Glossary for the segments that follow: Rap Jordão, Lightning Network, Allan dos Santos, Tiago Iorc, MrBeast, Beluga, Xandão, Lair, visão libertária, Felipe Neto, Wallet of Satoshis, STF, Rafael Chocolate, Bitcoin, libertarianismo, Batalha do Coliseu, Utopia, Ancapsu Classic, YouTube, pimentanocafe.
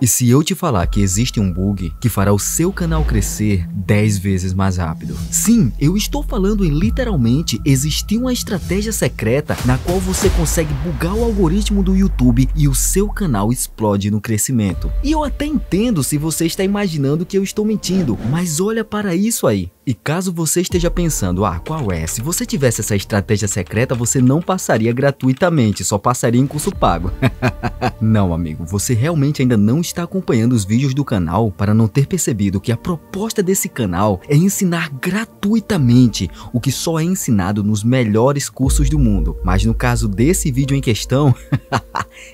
E se eu te falar que existe um bug que fará o seu canal crescer 10 vezes mais rápido? Sim, eu estou falando em literalmente existir uma estratégia secreta na qual você consegue bugar o algoritmo do YouTube e o seu canal explode no crescimento. E eu até entendo se você está imaginando que eu estou mentindo, mas olha para isso aí. E caso você esteja pensando, ah, qual é? Se você tivesse essa estratégia secreta, você não passaria gratuitamente, só passaria em curso pago. Não, amigo, você realmente ainda não está acompanhando os vídeos do canal para não ter percebido que a proposta desse canal é ensinar gratuitamente o que só é ensinado nos melhores cursos do mundo. Mas no caso desse vídeo em questão,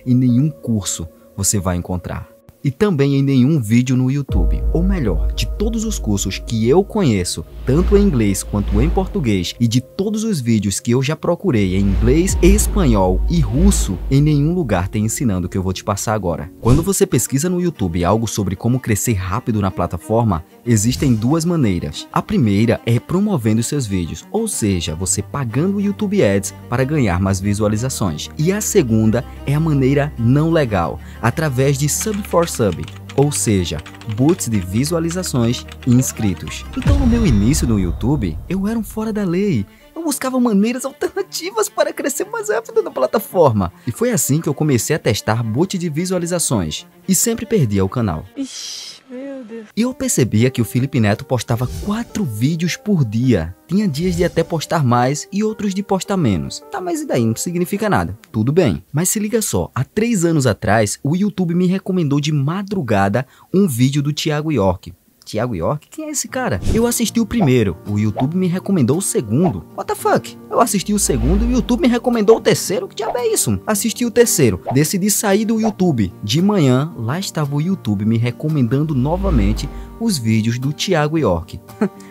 em nenhum curso você vai encontrar. E também em nenhum vídeo no YouTube, ou melhor, de todos os cursos que eu conheço, tanto em inglês quanto em português, e de todos os vídeos que eu já procurei em inglês, espanhol e russo, em nenhum lugar tem ensinando o que eu vou te passar agora. Quando você pesquisa no YouTube algo sobre como crescer rápido na plataforma, existem duas maneiras. A primeira é promovendo seus vídeos, ou seja, você pagando o YouTube Ads para ganhar mais visualizações. E a segunda é a maneira não legal, através de sub for sub, ou seja, boots de visualizações e inscritos. Então no meu início no YouTube, eu era um fora da lei. Eu buscava maneiras alternativas para crescer mais rápido na plataforma. E foi assim que eu comecei a testar boot de visualizações e sempre perdia o canal. Ixi, meu Deus. E eu percebia que o Felipe Neto postava 4 vídeos por dia. Tinha dias de até postar mais e outros de postar menos. Tá, mas e daí? Não significa nada. Tudo bem. Mas se liga só, há 3 anos atrás, o YouTube me recomendou de madrugada um vídeo do Tiago Iorc. Tiago Iorc? Quem é esse cara? Eu assisti o primeiro, o YouTube me recomendou o segundo. What the fuck? Eu assisti o segundo e o YouTube me recomendou o terceiro? Que diabo é isso? Assisti o terceiro, decidi sair do YouTube. De manhã, lá estava o YouTube me recomendando novamente os vídeos do Tiago Iorc.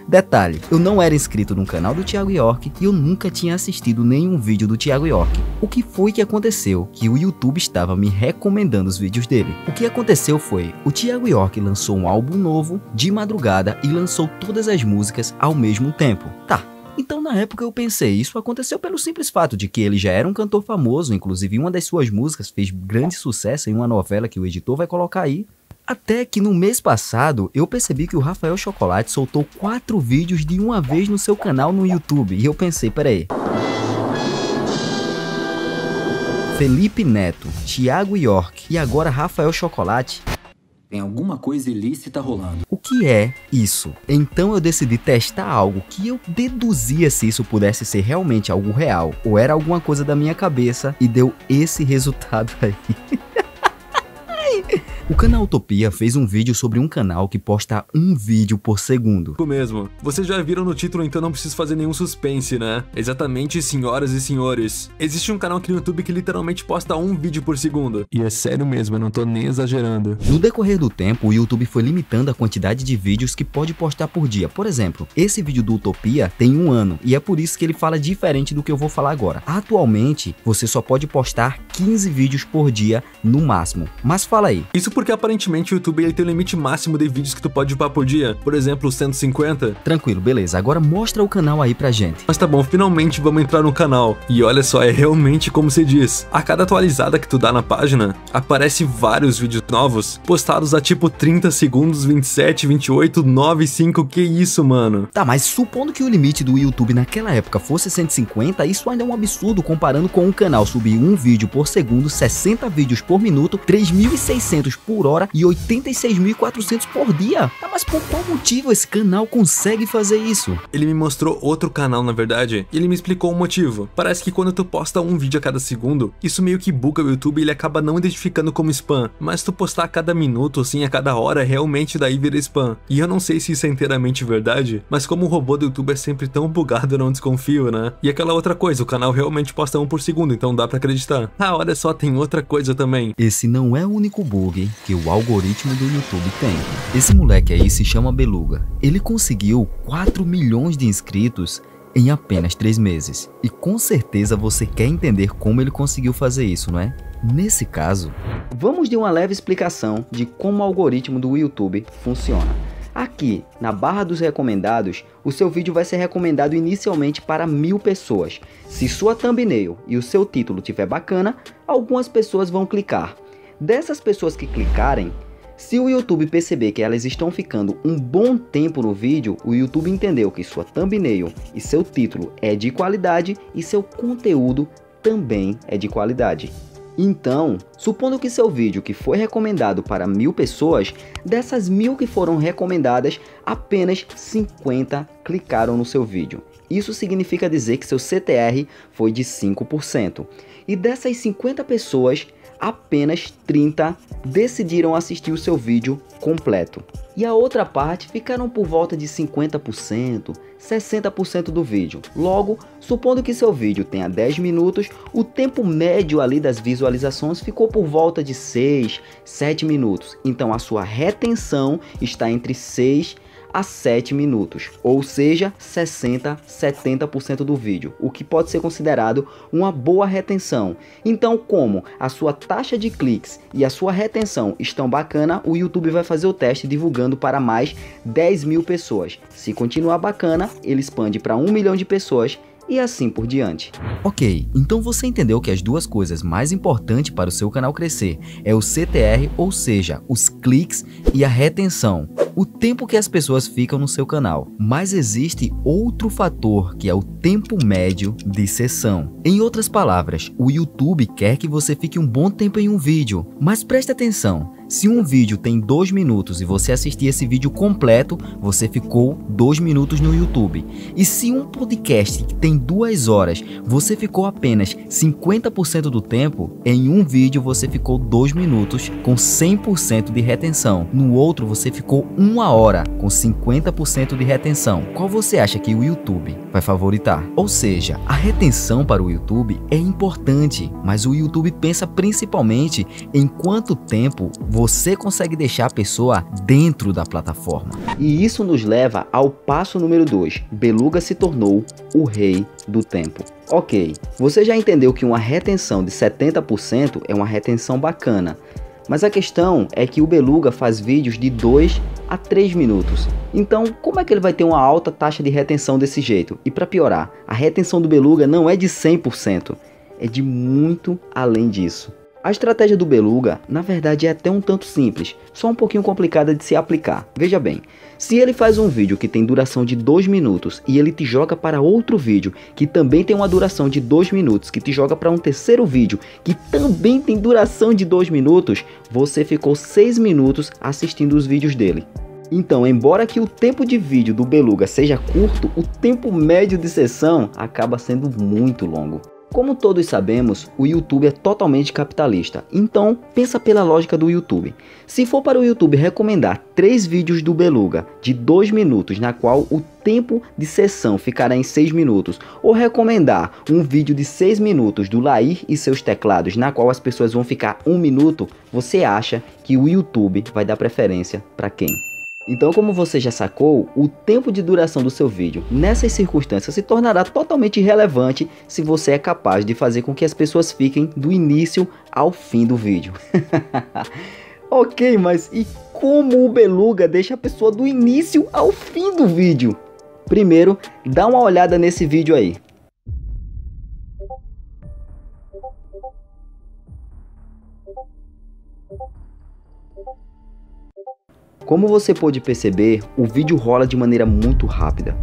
Detalhe, eu não era inscrito no canal do Tiago Iorc e eu nunca tinha assistido nenhum vídeo do Tiago Iorc. O que foi que aconteceu? Que o YouTube estava me recomendando os vídeos dele. O que aconteceu foi, o Tiago Iorc lançou um álbum novo de madrugada e lançou todas as músicas ao mesmo tempo. Tá. Então na época eu pensei, isso aconteceu pelo simples fato de que ele já era um cantor famoso, inclusive uma das suas músicas fez grande sucesso em uma novela que o editor vai colocar aí. Até que no mês passado, eu percebi que o Rafael Chocolate soltou 4 vídeos de uma vez no seu canal no YouTube. E eu pensei, peraí. Felipe Neto, Tiago Iorc e agora Rafael Chocolate. Tem alguma coisa ilícita rolando. O que é isso? Então eu decidi testar algo que eu deduzia se isso pudesse ser realmente algo real. Ou era alguma coisa da minha cabeça e deu esse resultado aí. O canal Utopia fez um vídeo sobre um canal que posta um vídeo por segundo. Isso mesmo. Vocês já viram no título, então não preciso fazer nenhum suspense, né? Exatamente, senhoras e senhores. Existe um canal aqui no YouTube que literalmente posta um vídeo por segundo. E é sério mesmo, eu não tô nem exagerando. No decorrer do tempo, o YouTube foi limitando a quantidade de vídeos que pode postar por dia. Por exemplo, esse vídeo do Utopia tem 1 ano, e é por isso que ele fala diferente do que eu vou falar agora. Atualmente, você só pode postar 15 vídeos por dia, no máximo. Mas fala aí. Isso porque aparentemente o YouTube ele tem o limite máximo de vídeos que tu pode upar por dia, por exemplo 150. Tranquilo, beleza, agora mostra o canal aí pra gente. Mas tá bom, finalmente vamos entrar no canal. E olha só, é realmente como se diz. A cada atualizada que tu dá na página, aparece vários vídeos novos, postados a tipo 30 segundos, 27, 28, 9, 5, que isso, mano? Tá, mas supondo que o limite do YouTube naquela época fosse 150, isso ainda é um absurdo comparando com um canal subir 1 vídeo por segundo, 60 vídeos por minuto, 3.600 por hora e 86.400 por dia. Tá, mas por qual motivo esse canal consegue fazer isso? Ele me mostrou outro canal, na verdade, e ele me explicou o motivo. Parece que quando tu posta um vídeo a cada segundo, isso meio que buga o YouTube e ele acaba não identificando como spam. Mas tu postar a cada minuto, assim, a cada hora, realmente daí vira spam. E eu não sei se isso é inteiramente verdade, mas como o robô do YouTube é sempre tão bugado, eu não desconfio, né? E aquela outra coisa, o canal realmente posta 1 por segundo, então dá pra acreditar. Ah, olha só, tem outra coisa também. Esse não é o único bug que o algoritmo do YouTube tem. Esse moleque aí se chama Beluga. Ele conseguiu 4 milhões de inscritos em apenas 3 meses. E com certeza você quer entender como ele conseguiu fazer isso, não é? Nesse caso, vamos de uma leve explicação de como o algoritmo do YouTube funciona. Aqui, na barra dos recomendados, o seu vídeo vai ser recomendado inicialmente para 1000 pessoas. Se sua thumbnail e o seu título tiver bacana, algumas pessoas vão clicar. Dessas pessoas que clicarem, Se o YouTube perceber que elas estão ficando um bom tempo no vídeo, o YouTube entendeu que sua thumbnail e seu título é de qualidade e seu conteúdo também é de qualidade. Então, supondo que seu vídeo que foi recomendado para 1000 pessoas, dessas 1000 que foram recomendadas, apenas 50 clicaram no seu vídeo. Isso significa dizer que seu CTR foi de 5%. E dessas 50 pessoas, apenas 30 decidiram assistir o seu vídeo completo. E a outra parte ficaram por volta de 50%, 60% do vídeo. Logo, supondo que seu vídeo tenha 10 minutos, o tempo médio ali das visualizações ficou por volta de 6, 7 minutos. Então a sua retenção está entre 6 a 7 minutos, ou seja, 60, 70% do vídeo, o que pode ser considerado uma boa retenção. Então, como a sua taxa de cliques e a sua retenção estão bacana, o YouTube vai fazer o teste divulgando para mais 10.000 pessoas. Se continuar bacana, ele expande para 1 milhão de pessoas e assim por diante. Ok, então você entendeu que as duas coisas mais importantes para o seu canal crescer é o CTR, ou seja, os cliques, e a retenção, o tempo que as pessoas ficam no seu canal. Mas existe outro fator, que é o tempo médio de sessão. Em outras palavras, o YouTube quer que você fique um bom tempo em um vídeo, mas preste atenção. Se um vídeo tem 2 minutos e você assistir esse vídeo completo, você ficou 2 minutos no YouTube. E se um podcast que tem 2 horas, você ficou apenas 50% do tempo, em um vídeo você ficou 2 minutos com 100% de retenção. No outro você ficou 1 hora com 50% de retenção. Qual você acha que o YouTube vai favoritar? Ou seja, a retenção para o YouTube é importante, mas o YouTube pensa principalmente em quanto tempo você consegue deixar a pessoa dentro da plataforma. E isso nos leva ao passo número 2. Beluga se tornou o rei do tempo. Ok, você já entendeu que uma retenção de 70% é uma retenção bacana. Mas a questão é que o Beluga faz vídeos de 2 a 3 minutos. Então, como é que ele vai ter uma alta taxa de retenção desse jeito? E para piorar, a retenção do Beluga não é de 100%. É de muito além disso. A estratégia do Beluga, na verdade, é até um tanto simples, só um pouquinho complicada de se aplicar. Veja bem, se ele faz um vídeo que tem duração de 2 minutos e ele te joga para outro vídeo que também tem uma duração de 2 minutos, que te joga para um terceiro vídeo que também tem duração de 2 minutos, você ficou 6 minutos assistindo os vídeos dele. Então, embora que o tempo de vídeo do Beluga seja curto, o tempo médio de sessão acaba sendo muito longo. Como todos sabemos, o YouTube é totalmente capitalista. Então, pensa pela lógica do YouTube. Se for para o YouTube recomendar 3 vídeos do Beluga de 2 minutos, na qual o tempo de sessão ficará em 6 minutos, ou recomendar um vídeo de 6 minutos do Lair e seus teclados, na qual as pessoas vão ficar 1 minuto, você acha que o YouTube vai dar preferência para quem? Então, como você já sacou, o tempo de duração do seu vídeo nessas circunstâncias se tornará totalmente irrelevante se você é capaz de fazer com que as pessoas fiquem do início ao fim do vídeo. Ok, mas e como o Beluga deixa a pessoa do início ao fim do vídeo? Primeiro, dá uma olhada nesse vídeo aí. Como você pôde perceber, o vídeo rola de maneira muito rápida.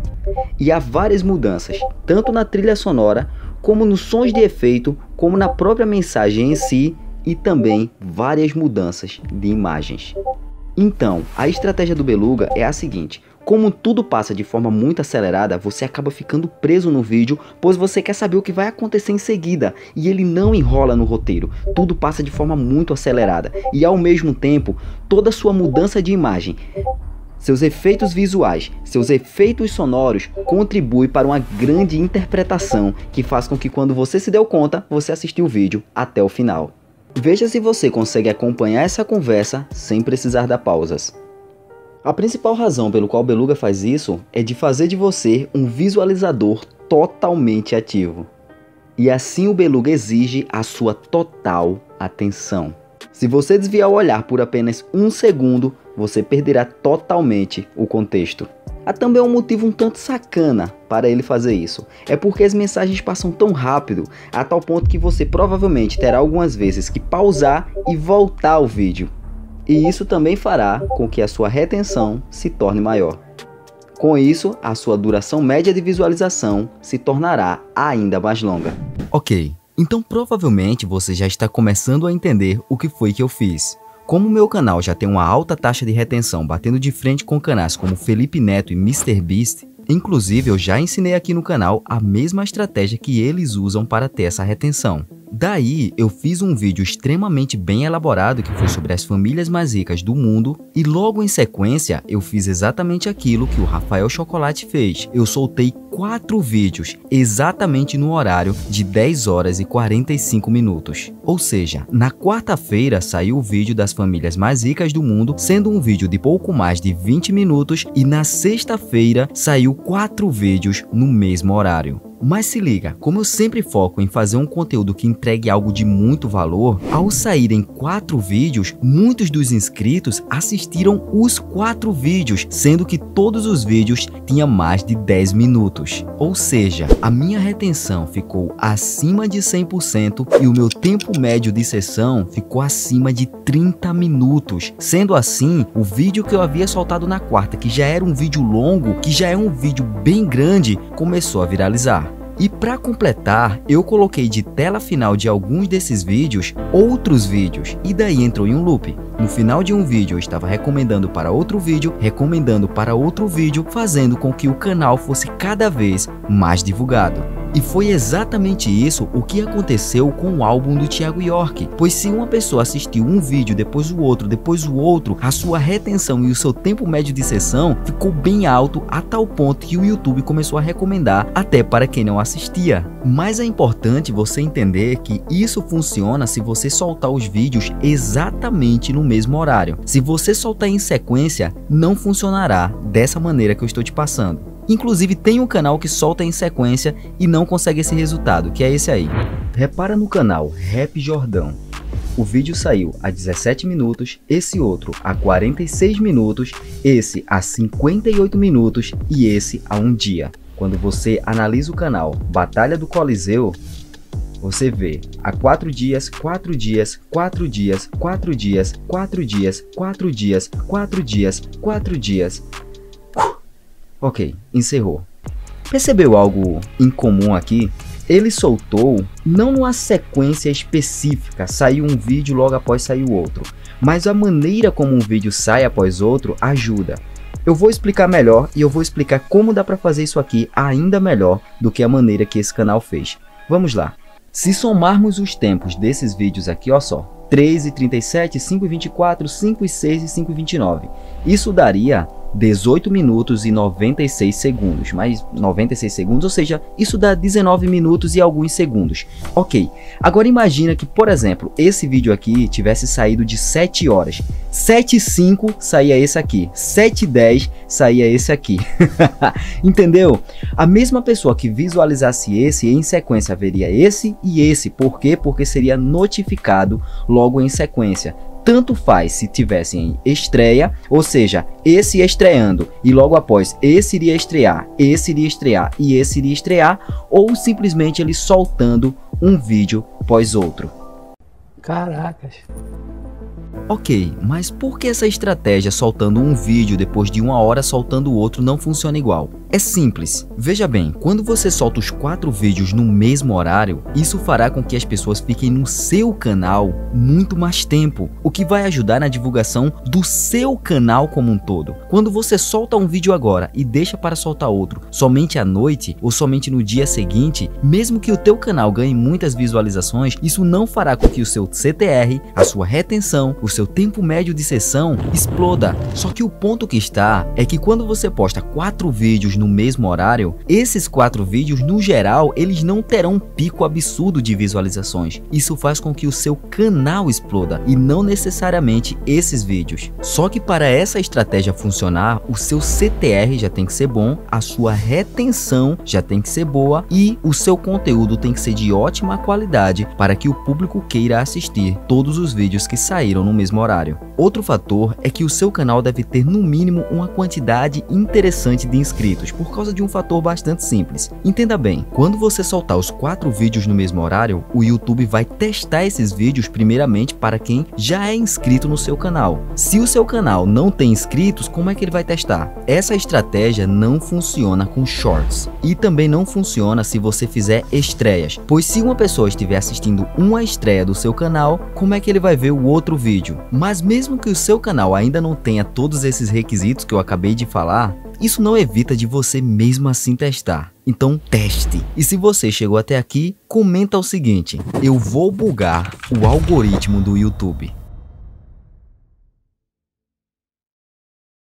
E há várias mudanças, tanto na trilha sonora, como nos sons de efeito, como na própria mensagem em si, e também várias mudanças de imagens. Então, a estratégia do Beluga é a seguinte: como tudo passa de forma muito acelerada, você acaba ficando preso no vídeo, pois você quer saber o que vai acontecer em seguida, e ele não enrola no roteiro. Tudo passa de forma muito acelerada, e ao mesmo tempo, toda sua mudança de imagem, seus efeitos visuais, seus efeitos sonoros contribuem para uma grande interpretação, que faz com que quando você se deu conta, você assistiu o vídeo até o final. Veja se você consegue acompanhar essa conversa sem precisar dar pausas. A principal razão pelo qual Beluga faz isso é de fazer de você um visualizador totalmente ativo. E assim o Beluga exige a sua total atenção. Se você desviar o olhar por apenas 1 segundo, você perderá totalmente o contexto. Há também um motivo um tanto sacana para ele fazer isso. É porque as mensagens passam tão rápido, a tal ponto que você provavelmente terá algumas vezes que pausar e voltar ao vídeo. e isso também fará com que a sua retenção se torne maior. Com isso, a sua duração média de visualização se tornará ainda mais longa. Ok, então provavelmente você já está começando a entender o que foi que eu fiz. Como meu canal já tem uma alta taxa de retenção batendo de frente com canais como Felipe Neto e MrBeast, inclusive eu já ensinei aqui no canal a mesma estratégia que eles usam para ter essa retenção. Daí eu fiz um vídeo extremamente bem elaborado que foi sobre as famílias mais ricas do mundo e logo em sequência eu fiz exatamente aquilo que o Rafael Chocolate fez. Eu soltei 4 vídeos exatamente no horário de 10 horas e 45 minutos. Ou seja, na quarta-feira saiu o vídeo das famílias mais ricas do mundo, sendo um vídeo de pouco mais de 20 minutos e na sexta-feira saiu 4 vídeos no mesmo horário. Mas se liga, como eu sempre foco em fazer um conteúdo que entregue algo de muito valor, ao saírem 4 vídeos, muitos dos inscritos assistiram os 4 vídeos, sendo que todos os vídeos tinham mais de 10 minutos. Ou seja, a minha retenção ficou acima de 100% e o meu tempo médio de sessão ficou acima de 30 minutos. Sendo assim, o vídeo que eu havia soltado na quarta, que já era um vídeo longo, que já é um vídeo bem grande, começou a viralizar. E para completar, eu coloquei de tela final de alguns desses vídeos, outros vídeos, e daí entrou em um loop. No final de um vídeo eu estava recomendando para outro vídeo, fazendo com que o canal fosse cada vez mais divulgado. E foi exatamente isso o que aconteceu com o álbum do Tiago Iorc, pois se uma pessoa assistiu um vídeo, depois o outro, a sua retenção e o seu tempo médio de sessão ficou bem alto a tal ponto que o YouTube começou a recomendar até para quem não assistia. Mas é importante você entender que isso funciona se você soltar os vídeos exatamente no mesmo horário. Se você soltar em sequência, não funcionará dessa maneira que eu estou te passando. Inclusive tem um canal que solta em sequência e não consegue esse resultado, que é esse aí. Repara no canal Rap Jordão. O vídeo saiu a 17 minutos, esse outro a 46 minutos, esse a 58 minutos e esse a um dia. Quando você analisa o canal Batalha do Coliseu, você vê a 4 dias. Ok, encerrou. Percebeu algo incomum aqui? Ele soltou, não numa sequência específica, saiu um vídeo logo após sair o outro, mas a maneira como um vídeo sai após outro ajuda. Eu vou explicar melhor e eu vou explicar como dá para fazer isso aqui ainda melhor do que a maneira que esse canal fez. Vamos lá. Se somarmos os tempos desses vídeos aqui, ó só, 3h37, 5h24, 5h06 e 5h29, isso daria 18 minutos e 96 segundos, mais 96 segundos, ou seja, isso dá 19 minutos e alguns segundos. Ok, agora imagina que, por exemplo, esse vídeo aqui tivesse saído de 7 horas, 7h05 saía esse aqui, 7h10 saía esse aqui, entendeu? A mesma pessoa que visualizasse esse, em sequência veria esse e esse, por quê? Porque seria notificado logo em sequência. Tanto faz se tivessem estreia, ou seja, esse estreando e logo após esse iria estrear e esse iria estrear, ou simplesmente ele soltando um vídeo após outro. Caracas! Ok, mas por que essa estratégia soltando um vídeo depois de uma hora soltando o outro não funciona igual? É simples. Veja bem, quando você solta os 4 vídeos no mesmo horário, isso fará com que as pessoas fiquem no seu canal muito mais tempo, o que vai ajudar na divulgação do seu canal como um todo. Quando você solta um vídeo agora e deixa para soltar outro somente à noite ou somente no dia seguinte, mesmo que o teu canal ganhe muitas visualizações, isso não fará com que o seu CTR, a sua retenção, o seu tempo médio de sessão exploda. Só que o ponto que está é que quando você posta 4 vídeos no mesmo horário, esses 4 vídeos no geral, eles não terão um pico absurdo de visualizações. Isso faz com que o seu canal exploda e não necessariamente esses vídeos. Só que para essa estratégia funcionar, o seu CTR já tem que ser bom, a sua retenção já tem que ser boa e o seu conteúdo tem que ser de ótima qualidade para que o público queira assistir todos os vídeos que saíram no mesmo horário. Outro fator é que o seu canal deve ter no mínimo uma quantidade interessante de inscritos. vídeos por causa de um fator bastante simples. Entenda bem, quando você soltar os 4 vídeos no mesmo horário, o YouTube vai testar esses vídeos primeiramente para quem já é inscrito no seu canal. Se o seu canal não tem inscritos, como é que ele vai testar? Essa estratégia não funciona com shorts e também não funciona se você fizer estreias, pois se uma pessoa estiver assistindo uma estreia do seu canal, como é que ele vai ver o outro vídeo? Mas mesmo que o seu canal ainda não tenha todos esses requisitos que eu acabei de falar, isso não evita de você mesmo assim testar. Então teste. E se você chegou até aqui, comenta o seguinte: eu vou bugar o algoritmo do YouTube.